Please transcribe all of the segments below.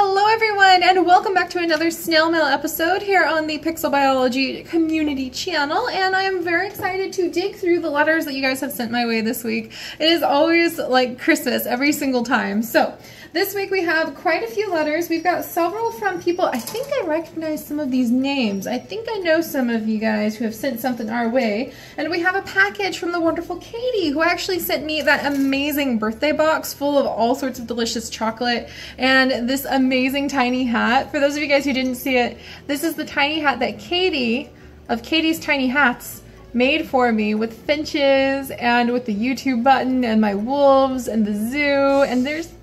Hello everyone, and welcome back to another snail mail episode here on the Pixel Biology community channel, and I am very excited to dig through the letters that you guys have sent my way this week. It is always like Christmas every single time. So this week we have quite a few letters. We've got several from people. I think I recognize some of these names. I think I know some of you guys who have sent something our way. And we have a package from the wonderful Katie, who actually sent me that amazing birthday box full of all sorts of delicious chocolate and this amazing tiny hat. For those of you guys who didn't see it, this is the tiny hat that Katie of Katie's Tiny Hats made for me, with finches and with the YouTube button and my wolves and the zoo, and there's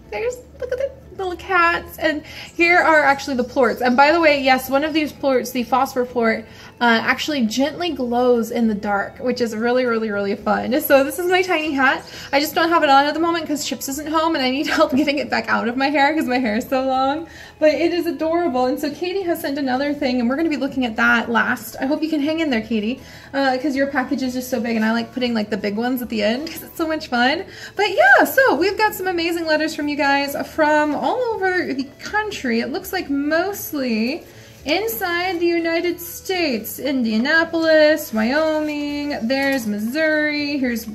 look at the little cats, and here are actually the plorts. And by the way, yes, one of these plorts, the phosphor plort, actually gently glows in the dark, which is really fun. So this is my tiny hat. I just don't have it on at the moment because Chips isn't home and I need help getting it back out of my hair because my hair is so long, but it is adorable. And so Katie has sent another thing, and we're going to be looking at that last. I hope you can hang in there, Katie, because your package is just so big, and I like putting like the big ones at the end because it's so much fun. But yeah, so we've got some amazing letters from you guys from all over the country. It looks like mostly inside the United States. Indianapolis, Wyoming, there's Missouri, here's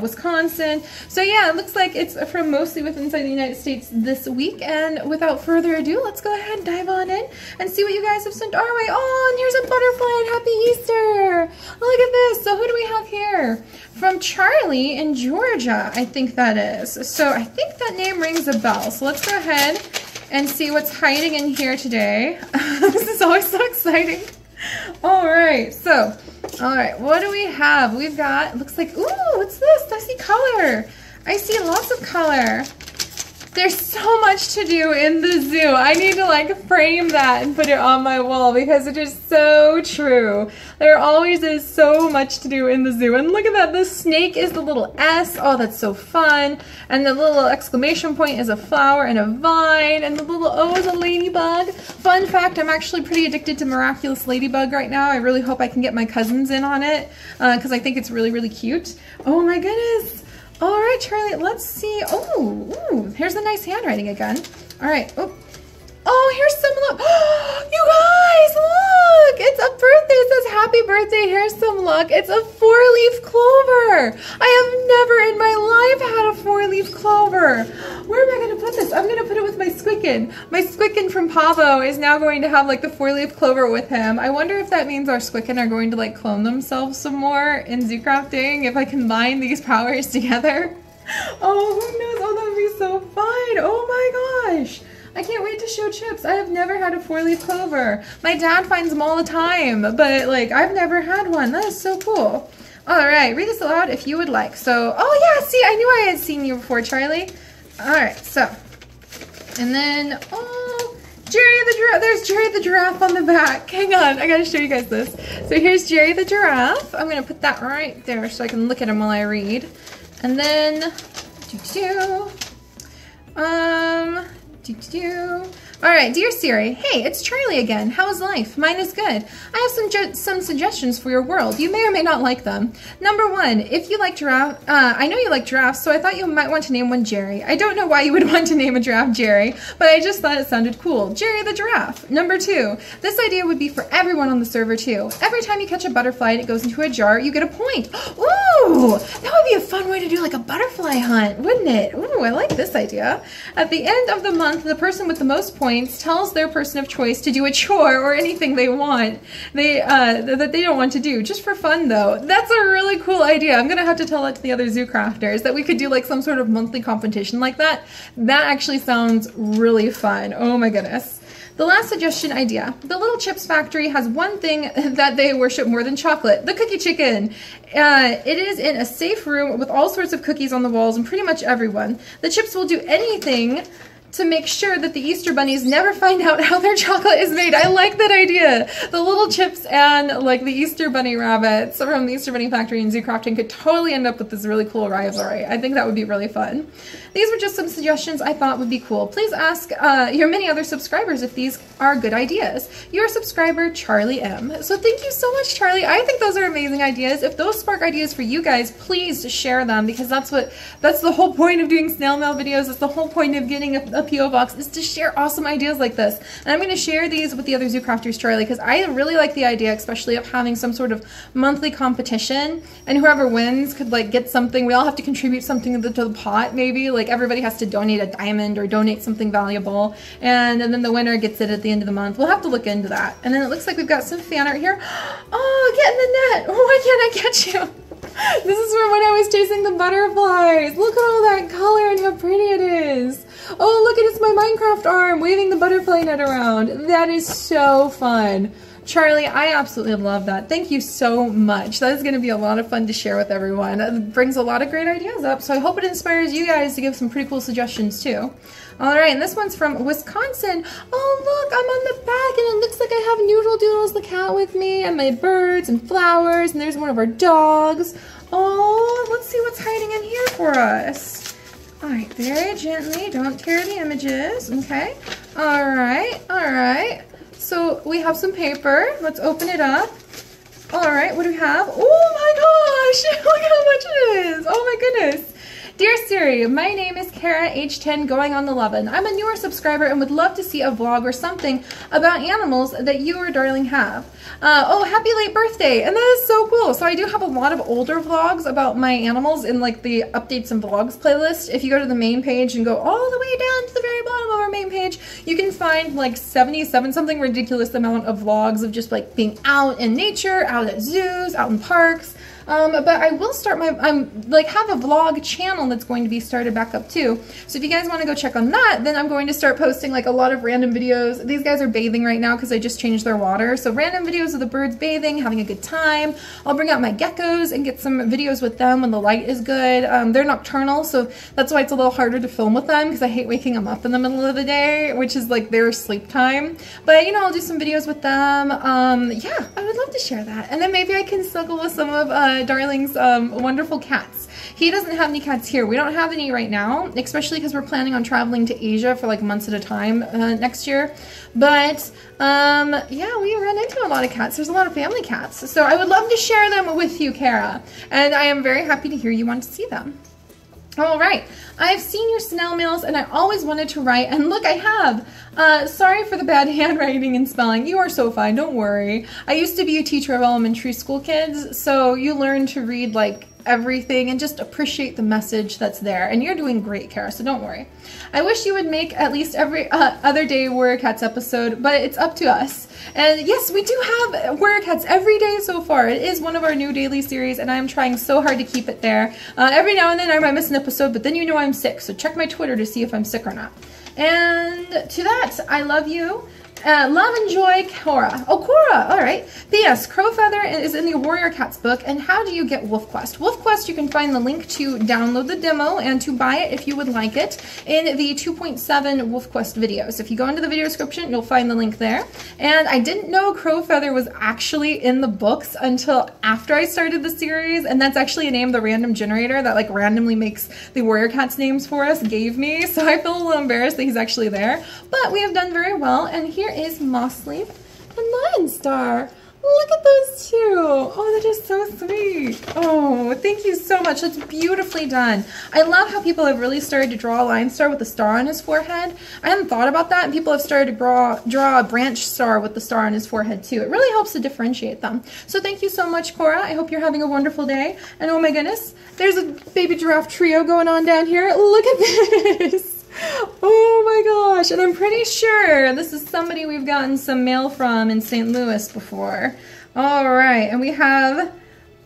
Wisconsin. So yeah, it looks like it's from mostly within inside the United States this week. And without further ado, let's go ahead and dive on in and see what you guys have sent our way. Oh, and here's a butterfly, and happy Easter. Look at this. So who do we have here? From Charlie in Georgia, I think that is. So I think that name rings a bell. So let's go ahead and see what's hiding in here today. This is always so exciting. All right, what do we have? We've got, it looks like, ooh, what's this? I see color. I see lots of color. There's so much to do in the zoo. I need to like frame that and put it on my wall because it is so true. There always is so much to do in the zoo. And look at that, the snake is the little S. Oh, that's so fun. And the little exclamation point is a flower and a vine. And the little O is a ladybug. Fun fact, I'm actually pretty addicted to Miraculous Ladybug right now. I really hope I can get my cousins in on it because I think it's really cute. Oh my goodness. All right, Charlie, let's see. Oh, here's the nice handwriting again. All right. Oh, here's some luck. You guys, look. It's a birthday. It says happy birthday. Here's some luck. It's a four-leaf clover. I have never in my life had a four-leaf clover. Where am I going to put this? I'm going to put it with my Squicken. My Squicken from Pavo is now going to have like the four-leaf clover with him. I wonder if that means our Squicken are going to like clone themselves some more in Zoo Crafting if I combine these powers together. Oh, who knows? Oh, that would be so fun. Oh my gosh. I can't wait to show Chips. I have never had a four-leaf clover. My dad finds them all the time, but like I've never had one. That is so cool. All right, read this aloud if you would like. So, oh yeah, see, I knew I had seen you before, Charlie. All right, so, and then, oh, Jerry the giraffe. There's Jerry the giraffe on the back. Hang on, I gotta show you guys this. So here's Jerry the giraffe. I'm gonna put that right there so I can look at him while I read. And then, All right, dear Siri. Hey, it's Charlie again. How is life? Mine is good. I have some suggestions for your world. You may or may not like them. Number one, if you like giraffe, I know you like giraffes, so I thought you might want to name one Jerry. I don't know why you would want to name a giraffe Jerry, but I just thought it sounded cool. Jerry the giraffe. Number two, this idea would be for everyone on the server too. Every time you catch a butterfly and it goes into a jar, you get a point. Ooh, that would be a fun way to do like a butterfly hunt, wouldn't it? Ooh, I like this idea. At the end of the month, the person with the most points tells their person of choice to do a chore or anything they want that they don't want to do, just for fun though. That's a really cool idea. I'm gonna have to tell that to the other zoo crafters, that we could do like some sort of monthly competition like that. That actually sounds really fun. Oh my goodness. The last suggestion idea. The Little Chips Factory has one thing that they worship more than chocolate, the cookie chicken. It is in a safe room with all sorts of cookies on the walls and pretty much everyone. The Chips will do anything to make sure that the Easter bunnies never find out how their chocolate is made. I like that idea. The Little Chips and like the Easter bunny rabbits from the Easter Bunny Factory and Zoo Crafting could totally end up with this really cool rivalry. I think that would be really fun. These were just some suggestions I thought would be cool. Please ask your many other subscribers if these are good ideas. Your subscriber, Charlie M. So thank you so much, Charlie. I think those are amazing ideas. If those spark ideas for you guys, please share them, because that's the whole point of doing snail mail videos. It's the whole point of getting a P.O. box is to share awesome ideas like this. And I'm going to share these with the other Zoo Crafters Charlie, because I really like the idea, especially of having some sort of monthly competition, and whoever wins could like get something. We all have to contribute something to the pot, maybe. Like everybody has to donate a diamond or donate something valuable, and then the winner gets it at the end of the month. We'll have to look into that. And then it looks like we've got some fan art here. Oh, get in the net! Why can't I catch you? This is from when I was chasing the butterflies. Look at all that color and how pretty it is. Oh, look, it's my Minecraft arm waving the butterfly net around. That is so fun. Charlie, I absolutely love that. Thank you so much. That is going to be a lot of fun to share with everyone. It brings a lot of great ideas up, so I hope it inspires you guys to give some pretty cool suggestions too. Alright, and this one's from Wisconsin. Oh, look, I'm on the back, and it looks like I have Noodle Doodles the cat with me, and my birds and flowers, and there's one of our dogs. Oh, let's see what's hiding in here for us. Alright, very gently, don't tear the images, okay? Alright, alright. So we have some paper. Let's open it up. All right, what do we have? Oh my gosh, look how much it is. Oh my goodness. Dear Siri, my name is Kara, age 10, going on 11. I'm a newer subscriber and would love to see a vlog or something about animals that you or darling have. Oh, happy late birthday. And that is so cool. So I do have a lot of older vlogs about my animals in like the updates and vlogs playlist. If you go to the main page and go all the way down to the very bottom of our main page, you can find like 77, something ridiculous amount of vlogs of just like being out in nature, out at zoos, out in parks. But I will start my, have a vlog channel that's going to be started back up too. So if you guys want to go check on that, then I'm going to start posting like a lot of random videos. These guys are bathing right now because I just changed their water. So random videos of the birds bathing, having a good time. I'll bring out my geckos and get some videos with them when the light is good. They're nocturnal, so that's why it's a little harder to film with them, because I hate waking them up in the middle of the day, which is like their sleep time. But you know, I'll do some videos with them. Yeah, I would love to share that. And then maybe I can snuggle with some of, darling's wonderful cats. He doesn't have any cats here. We don't have any right now, especially because we're planning on traveling to Asia for like months at a time next year. But yeah, we run into a lot of cats. There's a lot of family cats. So I would love to share them with you, Kara. And I am very happy to hear you want to see them. All right, I've seen your snail mails and I always wanted to write, and look, I have. Sorry for the bad handwriting and spelling. You are so fine, don't worry. I used to be a teacher of elementary school kids, so you learn to read like everything and just appreciate the message that's there. And you're doing great, Kara, so don't worry. I wish you would make at least every other day Warrior Cats episode, but it's up to us. And yes, we do have Warrior Cats every day so far. It is one of our new daily series, and I'm trying so hard to keep it there. Every now and then I might miss an episode, but then you know I'm sick, so check my Twitter to see if I'm sick or not. And to that, I love you. Love and joy, Cora. Oh, Cora, all right. P.S. Crowfeather is in the Warrior Cats book, and how do you get WolfQuest? WolfQuest, you can find the link to download the demo and to buy it if you would like it in the 2.7 WolfQuest videos. If you go into the video description, you'll find the link there. And I didn't know Crowfeather was actually in the books until after I started the series, and that's actually a name the random generator that like randomly makes the Warrior Cats names for us gave me, so I feel a little embarrassed that he's actually there. But we have done very well, and here is Moss Leaf and Lion Star. Look at those two. Oh, that is so sweet. Oh, thank you so much. That's beautifully done. I love how people have really started to draw a Lion Star with a star on his forehead. I hadn't thought about that, and people have started to draw a branch star with the star on his forehead too. It really helps to differentiate them. So thank you so much, Cora. I hope you're having a wonderful day. And oh my goodness, there's a baby giraffe trio going on down here. Look at this. Oh my gosh, and I'm pretty sure this is somebody we've gotten some mail from in St. Louis before. All right, and we have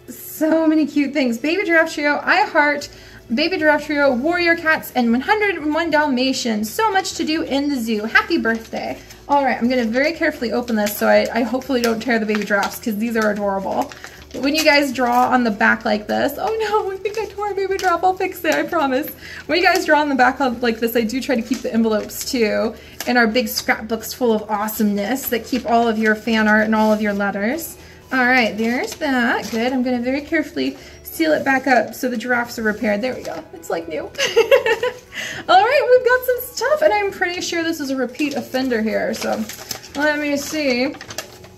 so many cute things. Baby Giraffe Trio, I Heart, Baby Giraffe Trio, Warrior Cats, and 101 Dalmatians. So much to do in the zoo. Happy birthday. All right, I'm going to very carefully open this so I hopefully don't tear the baby giraffes, because these are adorable. When you guys draw on the back like this, oh no, I think I tore a baby drop, I'll fix it, I promise. When you guys draw on the back like this, I do try to keep the envelopes too, and our big scrapbooks full of awesomeness that keep all of your fan art and all of your letters. All right, there's that, good. I'm gonna very carefully seal it back up so the giraffes are repaired. There we go, it's like new. All right, we've got some stuff, and I'm pretty sure this is a repeat offender here, so let me see.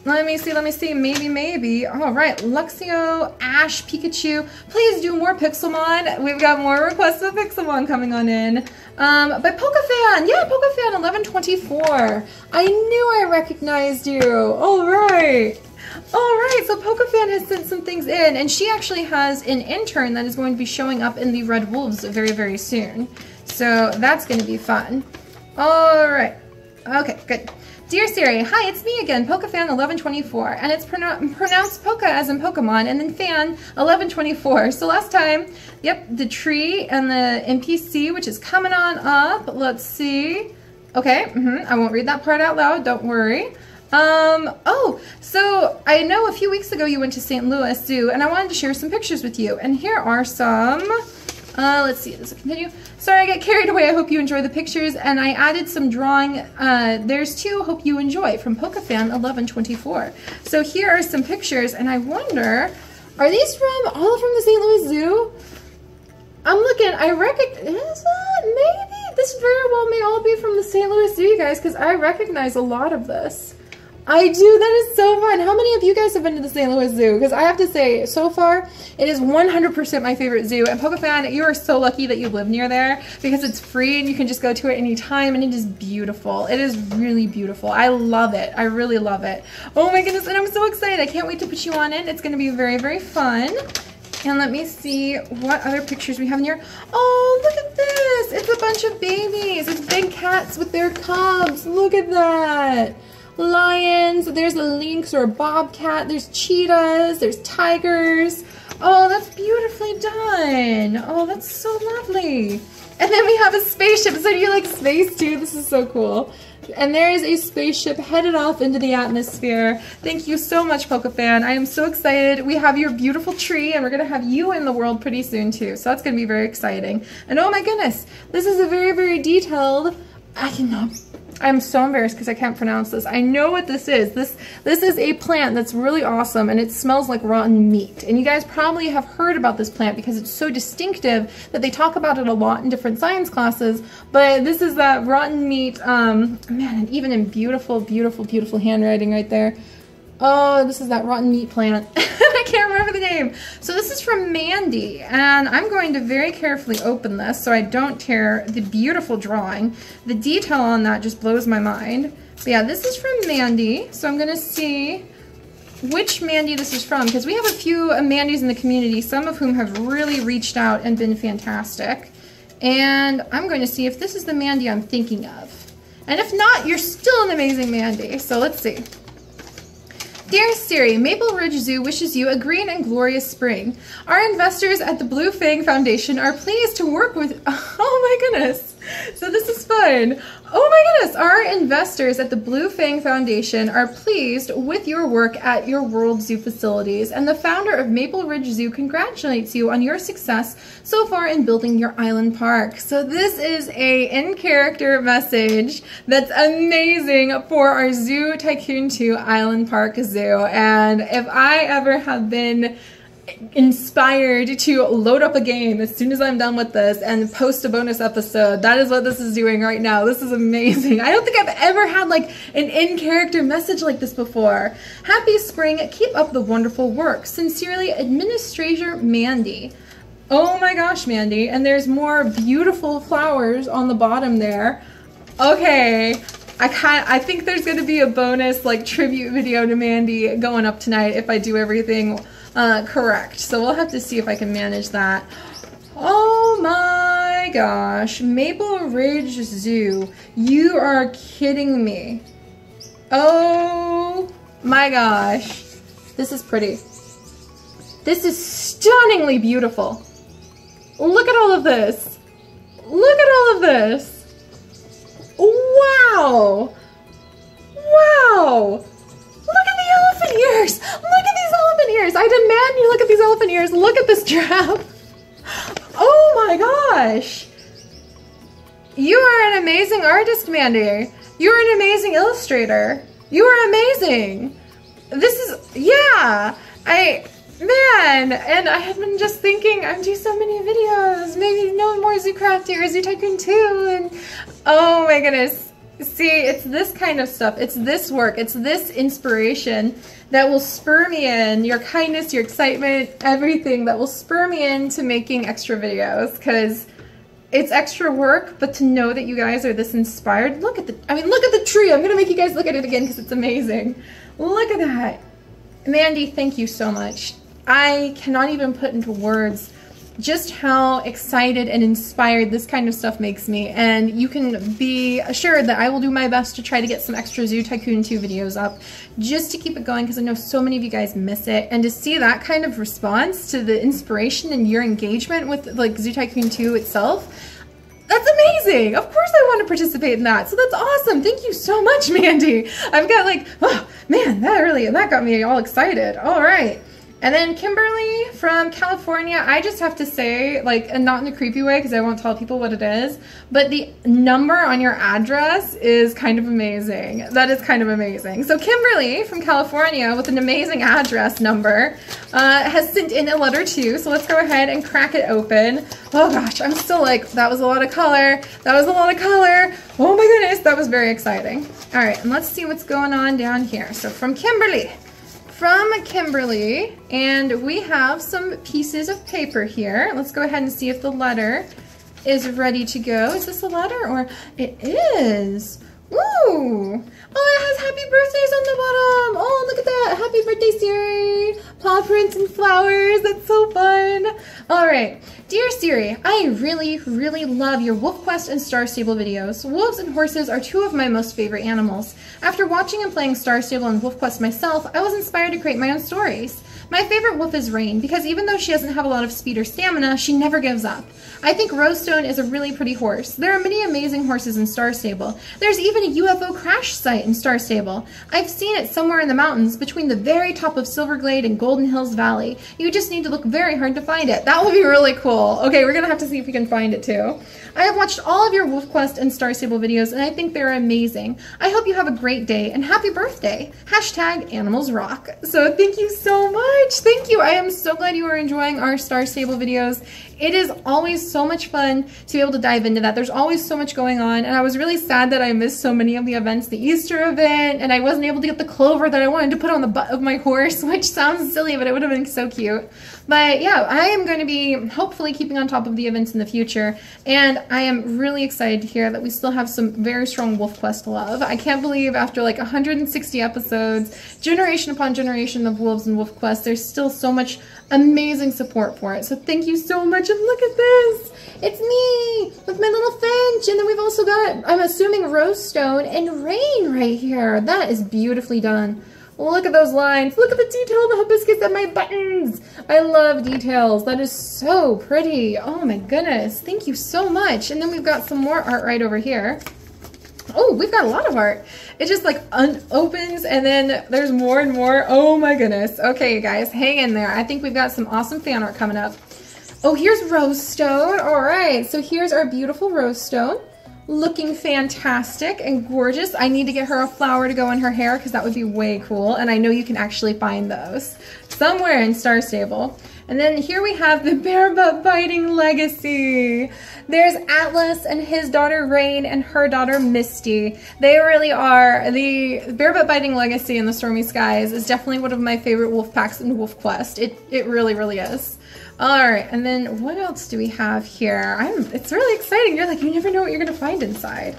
Let me see. Maybe. All right, Luxio, Ash, Pikachu. Please do more Pixelmon. We've got more requests of Pixelmon coming on in. But PokéFan, yeah, PokéFan1124. I knew I recognized you. All right. So PokéFan has sent some things in, and she actually has an intern that is going to be showing up in the Red Wolves very, very soon. So that's going to be fun. All right. Okay, good. Dear Siri, hi, it's me again, PokéFan1124, and it's pronounced Poke as in Pokemon, and then Fan1124. So last time, yep, the tree and the NPC, which is coming on up. Let's see. Okay, I won't read that part out loud, don't worry. So I know a few weeks ago you went to St. Louis Zoo, and I wanted to share some pictures with you. And here are some. Let's see, does it continue? Sorry, I got carried away. I hope you enjoy the pictures. And I added some drawing. There's two, hope you enjoy, from PokéFan1124. So here are some pictures, and I wonder, are these all from the St. Louis Zoo? I'm looking, I recognize that, maybe? This very well may all be from the St. Louis Zoo, you guys, because I recognize a lot of this. I do. That is so fun. How many of you guys have been to the St. Louis Zoo? Because I have to say, so far, it is 100% my favorite zoo. And PokéFan, you are so lucky that you live near there because it's free and you can just go to it anytime. And it is beautiful. It is really beautiful. I love it. I really love it. Oh my goodness. And I'm so excited. I can't wait to put you on in. It's going to be very, very fun. And let me see what other pictures we have in here. Oh, look at this. It's a bunch of babies. It's big cats with their cubs. Look at that. Lions, there's a lynx or a bobcat, there's cheetahs, there's tigers. Oh, that's beautifully done. Oh, that's so lovely. And then we have a spaceship. So do you like space too? This is so cool. And there is a spaceship headed off into the atmosphere. Thank you so much, PokéFan. I am so excited. We have your beautiful tree, and we're going to have you in the world pretty soon too. So that's going to be very exciting. And oh my goodness, this is a very, very detailed... I'm so embarrassed because I can't pronounce this. I know what this is. This is a plant that's really awesome, and it smells like rotten meat. And you guys probably have heard about this plant because it's so distinctive that they talk about it a lot in different science classes. But this is that rotten meat, man, and even in beautiful, beautiful, beautiful handwriting right there. Oh, this is that rotten meat plant. I can't remember the name. So this is from Mandy, and I'm going to very carefully open this so I don't tear the beautiful drawing. The detail on that just blows my mind. But yeah, this is from Mandy, so I'm going to see which Mandy this is from, because we have a few Mandys in the community, some of whom have really reached out and been fantastic. And I'm going to see if this is the Mandy I'm thinking of. And if not, you're still an amazing Mandy, so let's see. Dear Siri, Maple Ridge Zoo wishes you a green and glorious spring. Our investors at the Blue Fang Foundation are pleased to work with... Oh my goodness. So this is fun. Oh my goodness. Our investors at the Blue Fang Foundation are pleased with your work at your World Zoo facilities, and the founder of Maple Ridge Zoo congratulates you on your success so far in building your island park. So this is a in-character message that's amazing for our Zoo Tycoon 2 Island Park Zoo. And if I ever have been inspired to load up a game as soon as I'm done with this and post a bonus episode, that is what this is doing right now. This is amazing. I don't think I've ever had like an in-character message like this before. Happy spring. Keep up the wonderful work. Sincerely, Administrator Mandy. Oh my gosh, Mandy. And there's more beautiful flowers on the bottom there. Okay. I think there's going to be a bonus like tribute video to Mandy going up tonight if I do everything correct. So we'll have to see if I can manage that. Oh my gosh, Maple Ridge Zoo. You are kidding me. Oh my gosh. This is pretty. This is stunningly beautiful. Look at all of this. Look at all of this. Wow! Wow! Look at the elephant ears! Look at these elephant ears! I demand you look at these elephant ears! Look at this giraffe! Oh my gosh! You are an amazing artist, Mandy! You're an amazing illustrator! You are amazing! This is... yeah! Man, and I had been just thinking, I do so many videos, maybe no more Zoo Crafting or Zoo Tycoon 2, and oh my goodness, See, it's this kind of stuff, it's this work, it's this inspiration that will spur me in, your kindness, your excitement, everything that will spur me into making extra videos, because it's extra work, but to know that you guys are this inspired, look at the, I mean, look at the tree. I'm going to make you guys look at it again because it's amazing. Look at that. Mandy, thank you so much. I cannot even put into words just how excited and inspired this kind of stuff makes me, and you can be assured that I will do my best to try to get some extra Zoo Tycoon 2 videos up just to keep it going, because I know so many of you guys miss it, and to see that kind of response to the inspiration and your engagement with like Zoo Tycoon 2 itself, that's amazing. Of course I want to participate in that, so that's awesome. Thank you so much, Mandy. I've got like, oh man, that got me all excited. All right. And then Kimberly from California, I just have to say, like, and not in a creepy way because I won't tell people what it is, but the number on your address is kind of amazing. That is kind of amazing. So Kimberly from California with an amazing address number has sent in a letter too, so let's go ahead and crack it open. Oh gosh, I'm still like, that was a lot of color. That was a lot of color. Oh my goodness, that was very exciting. All right, and let's see what's going on down here. So from Kimberly. And we have some pieces of paper here. Let's go ahead and see if the letter is ready to go. Is this a letter or it is? Ooh! Oh, it has happy birthdays on the bottom. Oh, look at that! Happy birthday, Siri! Paw prints and flowers. That's so fun. All right. Dear Siri, I really, really love your WolfQuest and Star Stable videos. Wolves and horses are two of my most favorite animals. After watching and playing Star Stable and WolfQuest myself, I was inspired to create my own stories. My favorite wolf is Rain, because even though she doesn't have a lot of speed or stamina, she never gives up. I think Rosestone is a really pretty horse. There are many amazing horses in Star Stable. There's even a UFO crash site in Star Stable. I've seen it somewhere in the mountains between the very top of Silverglade and Golden Hills Valley. You just need to look very hard to find it. That would be really cool. Okay, we're gonna have to see if we can find it too. I have watched all of your WolfQuest and Star Stable videos, and I think they're amazing. I hope you have a great day, and happy birthday. Hashtag animals rock. So thank you so much. Thank you. I am so glad you are enjoying our Star Stable videos. It is always so much fun to be able to dive into that. There's always so much going on, and I was really sad that I missed so many of the events, the Easter event, and I wasn't able to get the clover that I wanted to put on the butt of my horse, which sounds silly, but it would have been so cute. But yeah, I am going to be hopefully keeping on top of the events in the future, and I am really excited to hear that we still have some very strong WolfQuest love. I can't believe after like 160 episodes, generation upon generation of wolves and WolfQuest, there's still so much amazing support for it. So thank you so much, and look at this. It's me with my little finch, and then we've also got, I'm assuming, Rosestone and Rain right here. That is beautifully done. Look at those lines. Look at the detail of the hibiscus and my buttons. I love details. That is so pretty. Oh my goodness. Thank you so much. And then we've got some more art right over here. Oh, we've got a lot of art. It just like unopens, and then there's more and more. Oh my goodness. Okay, you guys, hang in there. I think we've got some awesome fan art coming up. Oh, here's Rosestone. All right. So here's our beautiful Rosestone. Looking fantastic and gorgeous. I need to get her a flower to go in her hair because that would be way cool, and I know you can actually find those somewhere in Star Stable. And then here we have the Bare Butt Biting Legacy. There's Atlas and his daughter Rain and her daughter Misty. They really are. The Bare Butt Biting Legacy in the Stormy Skies is definitely one of my favorite wolf packs in WolfQuest. It really, really is. All right, and then what else do we have here? It's really exciting. You're like, you never know what you're gonna find inside.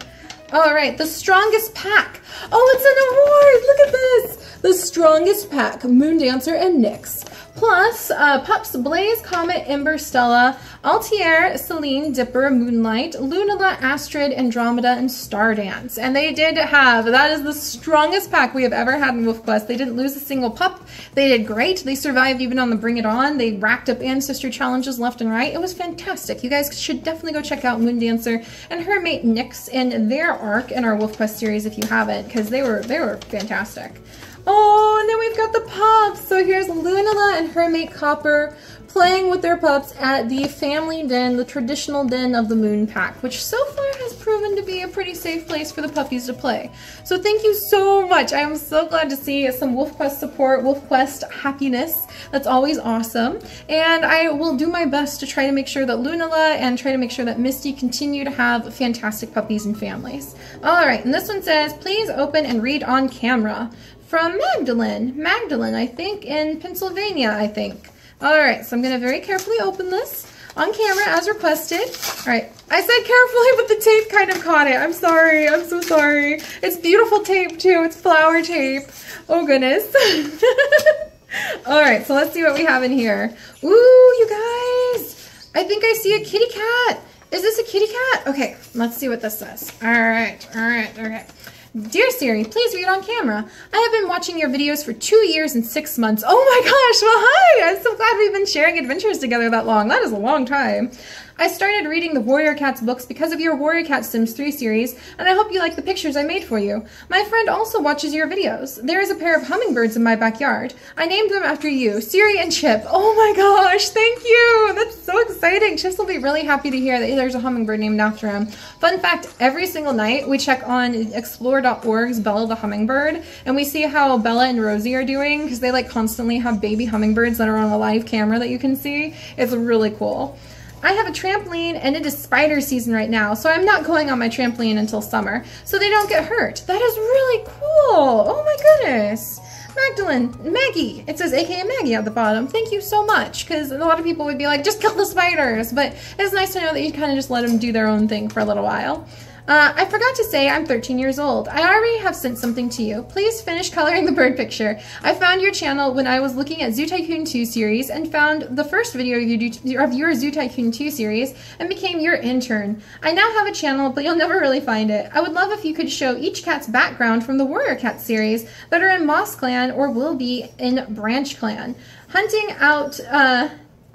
All right, the strongest pack. Oh, it's an award, look at this. The strongest pack, Moondancer and Nyx. Plus, Pups, Blaze, Comet, Ember, Stella, Altair, Celine, Dipper, Moonlight, Lunala, Astrid, Andromeda, and Stardance. And they did have, that is the strongest pack we have ever had in WolfQuest. They didn't lose a single pup. They did great. They survived even on the Bring It On. They racked up ancestry challenges left and right. It was fantastic. You guys should definitely go check out Moondancer and her mate Nyx in their arc in our WolfQuest series if you haven't, because they were fantastic. Oh, and then we've got the pups. So here's Lunala and her mate Copper playing with their pups at the family den, the traditional den of the moon pack, which so far has proven proven to be a pretty safe place for the puppies to play. So thank you so much. I am so glad to see some WolfQuest support, WolfQuest happiness. That's always awesome. And I will do my best to try to make sure that Lunala and try to make sure that Misty continue to have fantastic puppies and families. All right, and this one says, please open and read on camera. From Magdalene. Magdalene, I think, in Pennsylvania, I think. All right, so I'm going to very carefully open this on camera as requested. All right, I said carefully, but the tape kind of caught it. I'm sorry. I'm so sorry. It's beautiful tape, too. It's flower tape. Oh, goodness. All right, so let's see what we have in here. Ooh, you guys. I think I see a kitty cat. Is this a kitty cat? Okay, let's see what this says. All right, all right, okay. Dear Siri, please read on camera. I have been watching your videos for 2 years and 6 months. Oh my gosh, well hi! I'm so glad we've been sharing adventures together that long. That is a long time. I started reading the Warrior Cats books because of your Warrior Cat Sims 3 series, and I hope you like the pictures I made for you. My friend also watches your videos. There is a pair of hummingbirds in my backyard. I named them after you, Siri and Chip. Oh my gosh, thank you! That's so exciting. Chips will be really happy to hear that there's a hummingbird named after him. Fun fact, every single night we check on explore.org's Bella the Hummingbird, and we see how Bella and Rosie are doing, because they like constantly have baby hummingbirds that are on a live camera that you can see. It's really cool. I have a trampoline and it is spider season right now, so I'm not going on my trampoline until summer, so they don't get hurt. That is really cool. Oh my goodness. Magdalene, Maggie, it says AKA Maggie at the bottom. Thank you so much, because a lot of people would be like, just kill the spiders, but it's nice to know that you kind of just let them do their own thing for a little while. I forgot to say I'm 13 years old. I already have sent something to you. Please finish coloring the bird picture. I found your channel when I was looking at Zoo Tycoon 2 series and found the first video you do of your Zoo Tycoon 2 series and became your intern. I now have a channel, but you'll never really find it. I would love if you could show each cat's background from the Warrior Cat series that are in Moss Clan or will be in Branch Clan.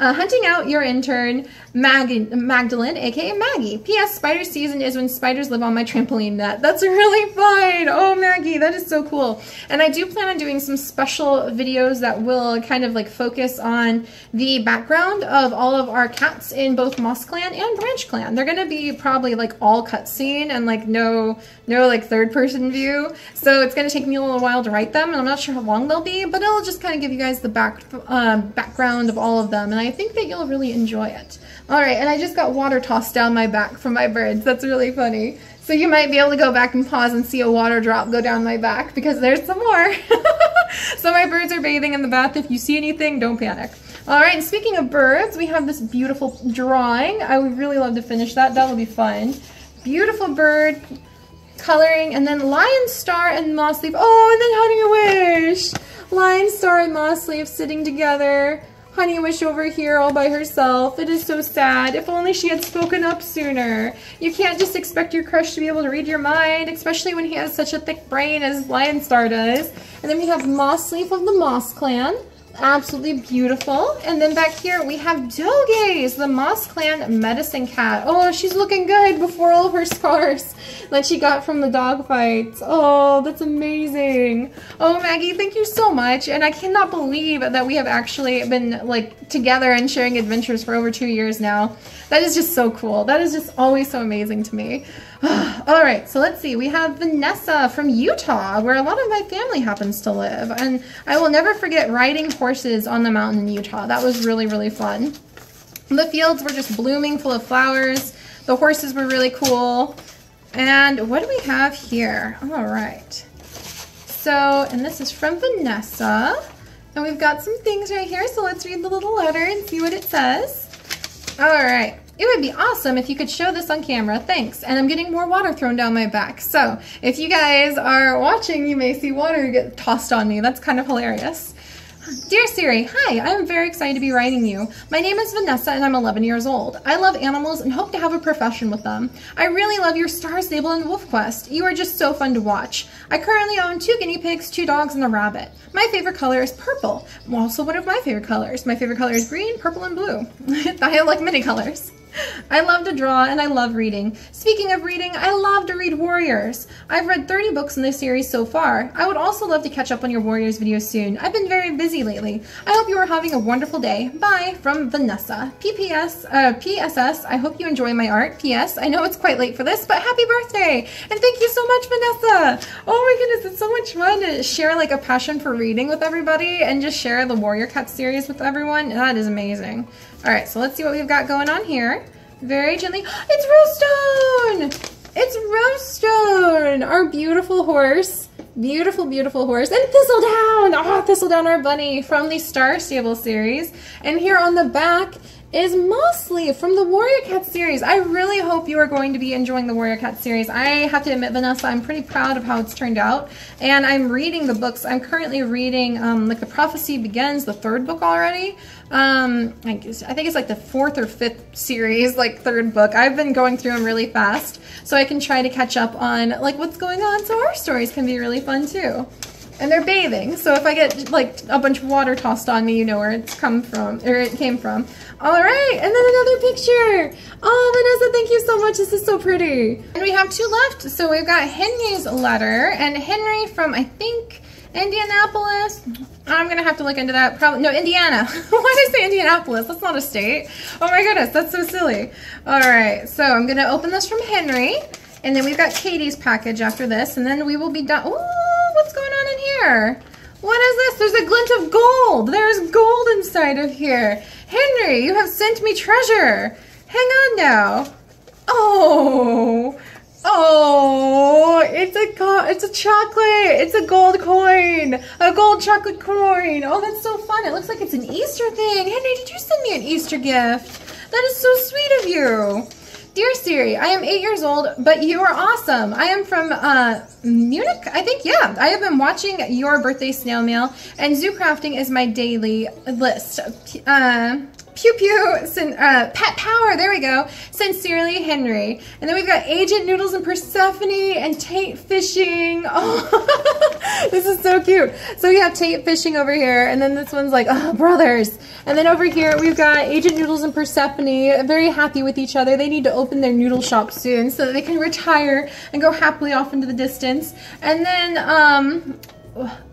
Hunting out your intern, Magdalene, aka Maggie. P.S. Spider season is when spiders live on my trampoline net. That's really fun! Oh, Maggie, that is so cool. And I do plan on doing some special videos that will kind of like focus on the background of all of our cats in both Moss Clan and Branch Clan. They're gonna be probably like all cutscene and like no like third person view. So it's gonna take me a little while to write them, and I'm not sure how long they'll be, but it'll just kind of give you guys the background of all of them. And I think that you'll really enjoy it. All right, and I just got water tossed down my back from my birds. That's really funny. So you might be able to go back and pause and see a water drop go down my back, because there's some more. So my birds are bathing in the bath. If you see anything, don't panic. All right, and speaking of birds, we have this beautiful drawing. I would really love to finish that. That will be fun. Beautiful bird coloring, and then Lion Star and Moss Leaf. Oh, and then Honey Wish. Lion Star and Moss Leaf sitting together. Honey Wish over here all by herself. It is so sad. If only she had spoken up sooner. You can't just expect your crush to be able to read your mind, especially when he has such a thick brain as Lion Star does. And then we have Moss Leaf of the Moss Clan. Absolutely beautiful. And then back here we have Dogaze, the Moss Clan medicine cat. Oh, she's looking good before all of her scars that she got from the dog fights. Oh, that's amazing. Oh, Maggie, thank you so much. And I cannot believe that we have actually been like together and sharing adventures for over 2 years now. That is just so cool. That is just always so amazing to me. All right, so let's see. We have Vanessa from Utah, where a lot of my family happens to live. And I will never forget riding horses on the mountain in Utah. That was really, really fun. The fields were just blooming full of flowers. The horses were really cool. And what do we have here? All right. So, and this is from Vanessa. And we've got some things right here. So let's read the little letter and see what it says. All right. It would be awesome if you could show this on camera. Thanks. And I'm getting more water thrown down my back. So if you guys are watching, you may see water get tossed on me. That's kind of hilarious. Dear Siri, hi, I am very excited to be writing you. My name is Vanessa and I'm 11 years old. I love animals and hope to have a profession with them. I really love your Star Stable and WolfQuest. You are just so fun to watch. I currently own 2 guinea pigs, 2 dogs, and a rabbit. My favorite color is purple. Also one of my favorite colors. My favorite color is green, purple, and blue. I like many colors. I love to draw and I love reading. Speaking of reading, I love to read Warriors. I've read 30 books in this series so far. I would also love to catch up on your Warriors video soon. I've been very busy lately. I hope you are having a wonderful day. Bye, from Vanessa. PSS, I hope you enjoy my art. P.S. I know it's quite late for this, but happy birthday! And thank you so much, Vanessa! Oh my goodness, it's so much fun to share like a passion for reading with everybody and just share the Warrior Cats series with everyone. That is amazing. Alright, so let's see what we've got going on here. Very gently. It's Roastone! It's Roastone! Our beautiful horse. Beautiful, beautiful horse. And Thistledown! Oh, Thistledown, our bunny from the Star Stable series. And here on the back is Mossleaf from the Warrior Cats series. I really hope you are going to be enjoying the Warrior Cats series. I have to admit, Vanessa, I'm pretty proud of how it's turned out. And I'm reading the books. I'm currently reading, like, The Prophecy Begins, the third book already. I think it's like the fourth or fifth series, like, third book. I've been going through them really fast, so I can try to catch up on, like, what's going on. So our stories can be really fun, too. And they're bathing, so if I get like a bunch of water tossed on me, you know where it's come from, or it came from. All right, and then another picture. Oh, Vanessa, thank you so much. This is so pretty. And we have two left. So we've got Henry's letter, and Henry from, I think, Indianapolis. I'm gonna have to look into that. Probably no, Indiana. Why did I say Indianapolis? That's not a state. Oh my goodness, that's so silly. All right, so I'm gonna open this from Henry, and then we've got Katie's package after this, and then we will be done. Ooh. What's going on in here? What is this? There's a glint of gold. There's gold inside of here. Henry, you have sent me treasure. Hang on now. Oh, oh, it's a chocolate. It's a gold coin, a gold chocolate coin. Oh, that's so fun. It looks like it's an Easter thing. Henry, did you send me an Easter gift? That is so sweet of you. Dear Siri, I am 8 years old, but you are awesome. I am from Munich, I think, yeah. I have been watching your birthday snail mail, and Zoo Crafting is my daily list. Pew Pew, Pet Power, there we go. Sincerely, Henry. And then we've got Agent Noodles and Persephone and Tate Fishing. Oh, this is so cute. So we have Tate Fishing over here, and then this one's like, oh, brothers. And then over here, we've got Agent Noodles and Persephone, very happy with each other. They need to open their noodle shop soon so that they can retire and go happily off into the distance. And then,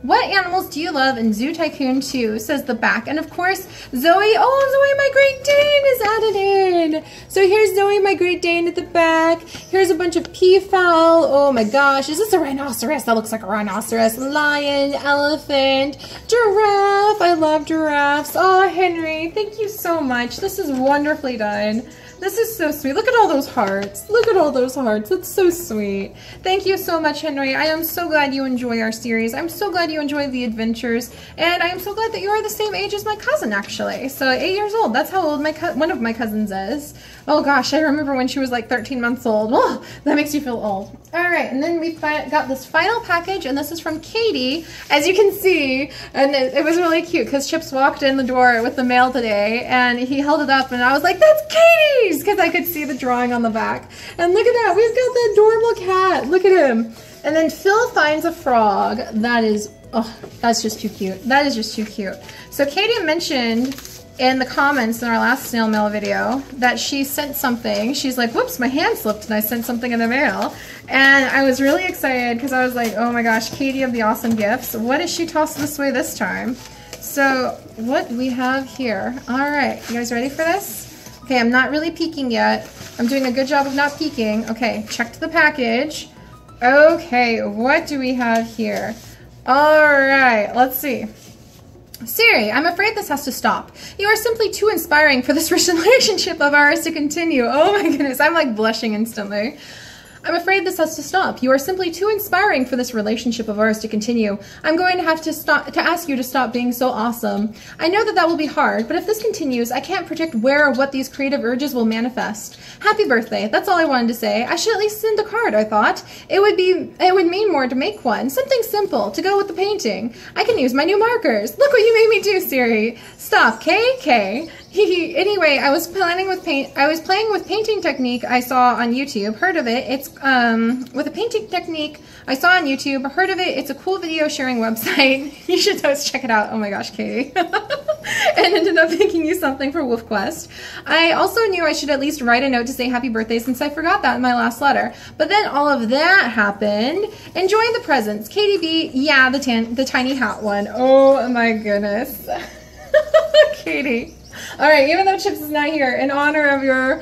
what animals do you love in Zoo Tycoon 2, says the back. And of course, Zoe, Zoe my Great Dane is added in. So here's Zoe my Great Dane at the back. Here's a bunch of peafowl. Oh my gosh, is this a rhinoceros? That looks like a rhinoceros. Lion, elephant, giraffe. I love giraffes. Oh, Henry, thank you so much. This is wonderfully done. This is so sweet. Look at all those hearts. Look at all those hearts. That's so sweet. Thank you so much, Henry. I am so glad you enjoy our series. I'm so glad you enjoy the adventures. And I'm so glad that you are the same age as my cousin, actually. So 8 years old. That's how old my one of my cousins is. Oh, gosh. I remember when she was like 13 months old. Oh, that makes you feel old. All right. And then we got this final package. And this is from Katie, as you can see. And it was really cute because Chips walked in the door with the mail today. And he held it up. And I was like, that's Katie! Because I could see the drawing on the back. And look at that, we've got the adorable cat. Look at him. And then Phil finds a frog. That is, oh, that's just too cute. That is just too cute. So Katie mentioned in the comments in our last snail mail video that she sent something. She's like, whoops, my hand slipped and I sent something in the mail. And I was really excited because I was like, oh my gosh, Katie of the awesome gifts. What did she toss this way this time? So what do we have here? All right, you guys ready for this? Okay, I'm not really peeking yet. I'm doing a good job of not peeking. Okay, checked the package. Okay, what do we have here? All right, let's see. Siri, I'm afraid this has to stop. You are simply too inspiring for this relationship of ours to continue. Oh my goodness, I'm like blushing instantly. I'm afraid this has to stop. You are simply too inspiring for this relationship of ours to continue. I'm going to have to stop to ask you to stop being so awesome. I know that that will be hard, but if this continues, I can't predict where or what these creative urges will manifest. Happy birthday. That's all I wanted to say. I should at least send a card, I thought. It would mean more to make one. Something simple to go with the painting. I can use my new markers. Look what you made me do, Siri. Stop, KK. Anyway, I was playing with painting technique I saw on YouTube. Heard of it. It's with a painting technique I saw on YouTube. Heard of it. It's a cool video sharing website. You should just check it out. Oh my gosh, Katie. and ended up making you something for WolfQuest. I also knew I should at least write a note to say happy birthday since I forgot that in my last letter. But then all of that happened. Enjoy the presents. Katie B, yeah, the tiny hat one. Oh my goodness. Katie. All right, even though Chips is not here, in honor of your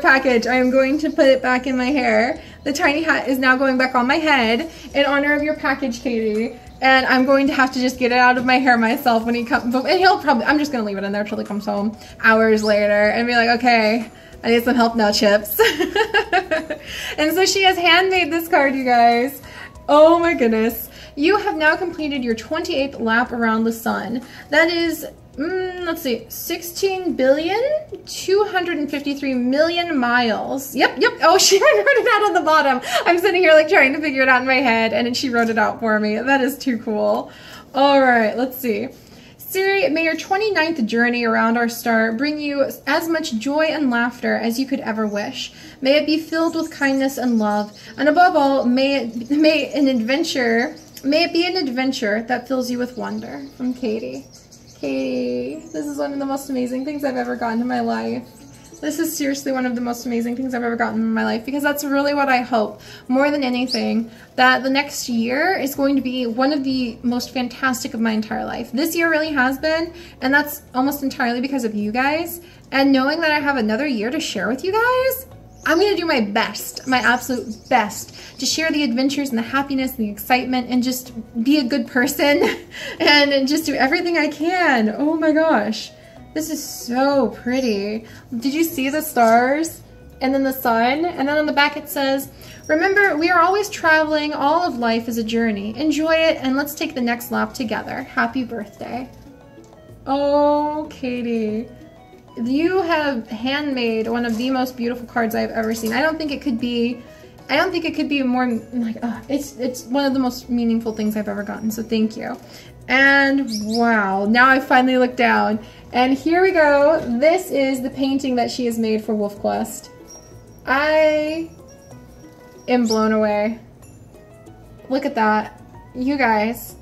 package, I am going to put it back in my hair. The tiny hat is now going back on my head in honor of your package, Katie. And I'm going to have to just get it out of my hair myself when he comes. And he'll probably, I'm just going to leave it in there till he comes home hours later and be like, okay, I need some help now, Chips. And so she has handmade this card, you guys. Oh my goodness. You have now completed your 28th lap around the sun. That is... let's see, 16,253,000,000 miles. Yep. Oh, she wrote it out on the bottom. I'm sitting here like trying to figure it out in my head, and she wrote it out for me. That is too cool. All right, let's see. Seri, may your 29th journey around our star bring you as much joy and laughter as you could ever wish. May it be filled with kindness and love, and above all, may it be an adventure that fills you with wonder. From Katie. Hey, this is one of the most amazing things I've ever gotten in my life. This is seriously one of the most amazing things I've ever gotten in my life, because that's really what I hope, more than anything, that the next year is going to be one of the most fantastic of my entire life. This year really has been, and that's almost entirely because of you guys. And knowing that I have another year to share with you guys, I'm going to do my best, my absolute best, to share the adventures and the happiness and the excitement and just be a good person and just do everything I can. Oh my gosh. This is so pretty. Did you see the stars and then the sun? And then on the back it says, remember, we are always traveling. All of life is a journey. Enjoy it and let's take the next lap together. Happy birthday. Oh, Katie. You have handmade one of the most beautiful cards I've ever seen. I don't think it could be more like, it's one of the most meaningful things I've ever gotten, so thank you. And wow, now I finally look down. And here we go. This is the painting that she has made for WolfQuest. I am blown away. Look at that. You guys,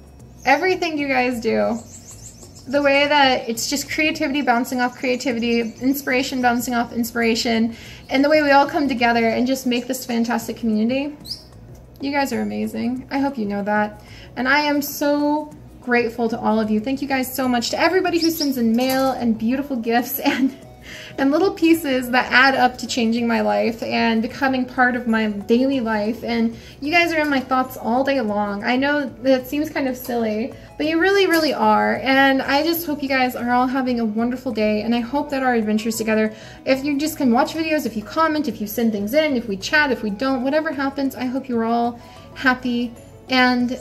everything you guys do. The way that it's just creativity bouncing off creativity, inspiration bouncing off inspiration, and the way we all come together and just make this fantastic community. You guys are amazing. I hope you know that. And I am so grateful to all of you. Thank you guys so much to everybody who sends in mail and beautiful gifts and little pieces that add up to changing my life and becoming part of my daily life. And you guys are in my thoughts all day long. I know that seems kind of silly, but you really, really are. And I just hope you guys are all having a wonderful day. And I hope that our adventures together, if you just can watch videos, if you comment, if you send things in, if we chat, if we don't, whatever happens, I hope you're all happy. And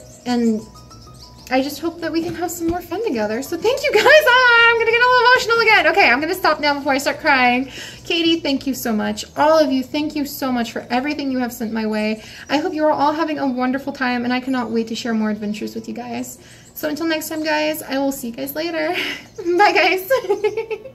I just hope that we can have some more fun together. So thank you guys. I'm going to get a little emotional again. Okay, I'm going to stop now before I start crying. Katie, thank you so much. All of you, thank you so much for everything you have sent my way. I hope you are all having a wonderful time, and I cannot wait to share more adventures with you guys. So until next time, guys, I will see you guys later. Bye, guys.